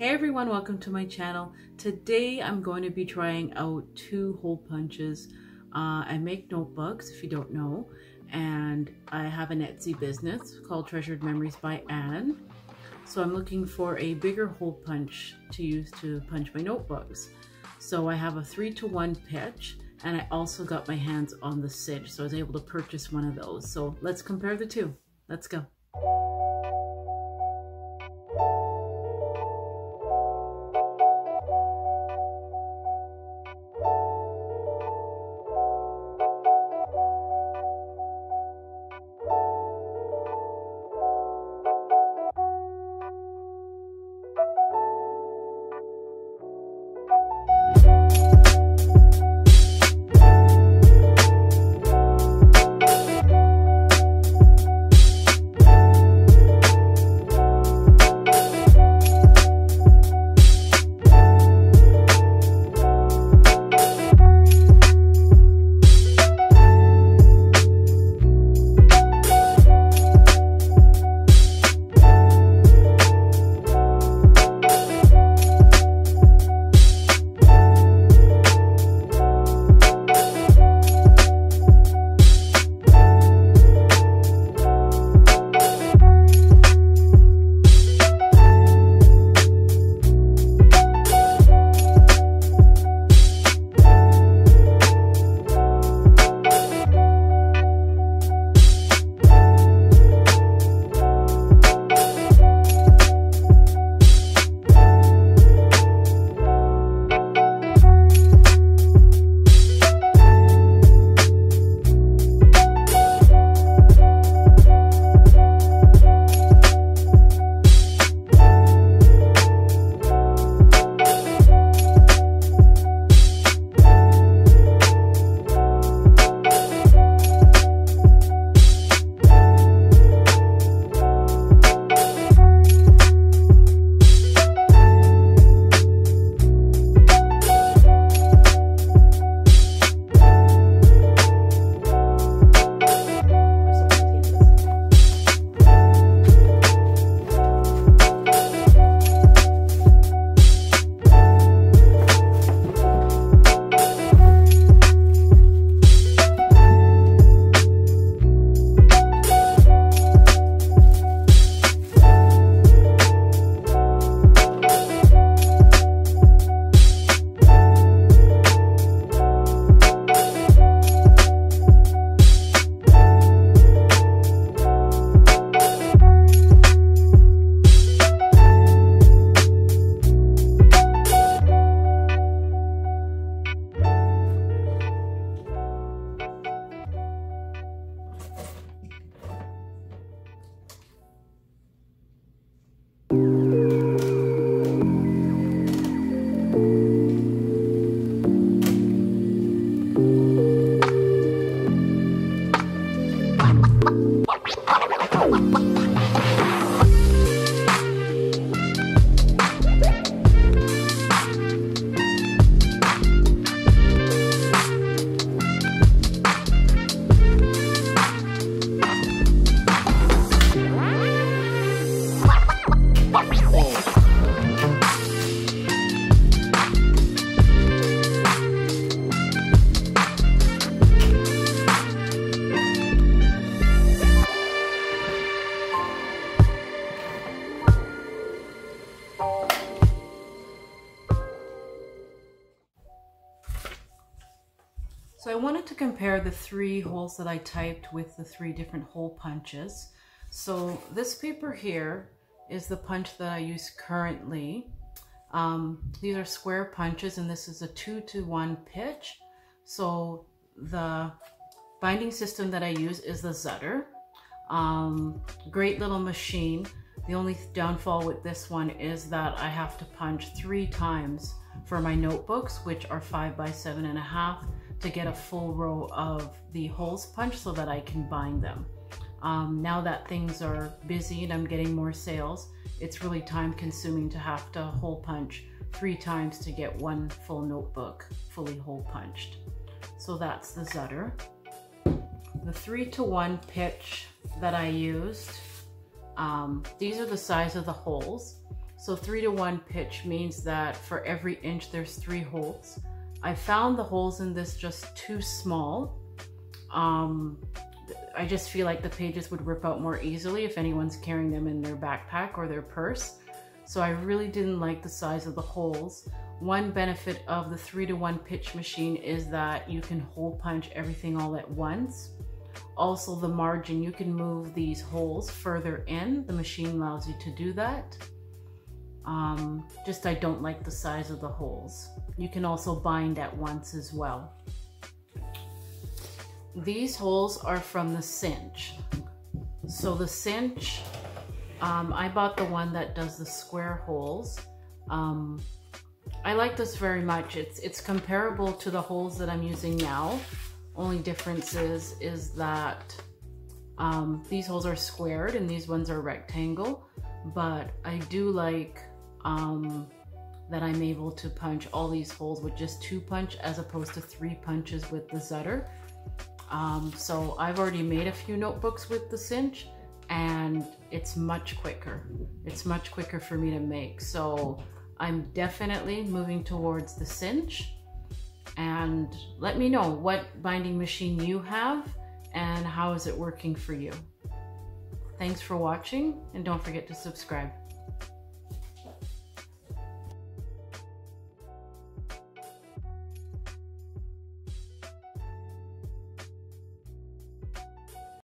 Hey everyone, welcome to my channel. Today I'm going to be trying out two hole punches. I make notebooks, if you don't know, and I have an Etsy business called Treasured Memories by Ann. So I'm looking for a bigger hole punch to use to punch my notebooks. So I have a 3:1 pitch, and I also got my hands on the Cinch, so I was able to purchase one of those. So let's compare the two. Let's go. So I wanted to compare the three holes that I typed with the three different hole punches. So this paper here is the punch that I use currently. These are square punches, and this is a 2:1 pitch. So the binding system that I use is the Zutter. Great little machine. The only downfall with this one is that I have to punch 3 times for my notebooks, which are 5 by 7.5. to get a full row of the holes punched so that I can bind them. Now that things are busy and I'm getting more sales, it's really time consuming to have to hole punch 3 times to get one full notebook fully hole punched. So that's the Zutter. The 3:1 pitch that I used, these are the size of the holes. So 3:1 pitch means that for every inch there's 3 holes. I found the holes in this just too small. I just feel like the pages would rip out more easily if anyone's carrying them in their backpack or their purse. So I really didn't like the size of the holes. One benefit of the 3:1 pitch machine is that you can hole punch everything all at once. Also the margin, you can move these holes further in. The machine allows you to do that. Just I don't like the size of the holes. You can also bind at once as well. These holes are from The Cinch. So The Cinch, I bought the one that does the square holes. I like this very much. It's comparable to the holes that I'm using now. Only difference is that these holes are squared and these ones are rectangle, but I do like that I'm able to punch all these holes with just 2 punch as opposed to 3 punches with the Zutter. So I've already made a few notebooks with the Cinch and it's much quicker. It's much quicker for me to make. So I'm definitely moving towards the Cinch. And let me know what binding machine you have and how is it working for you. Thanks for watching and don't forget to subscribe.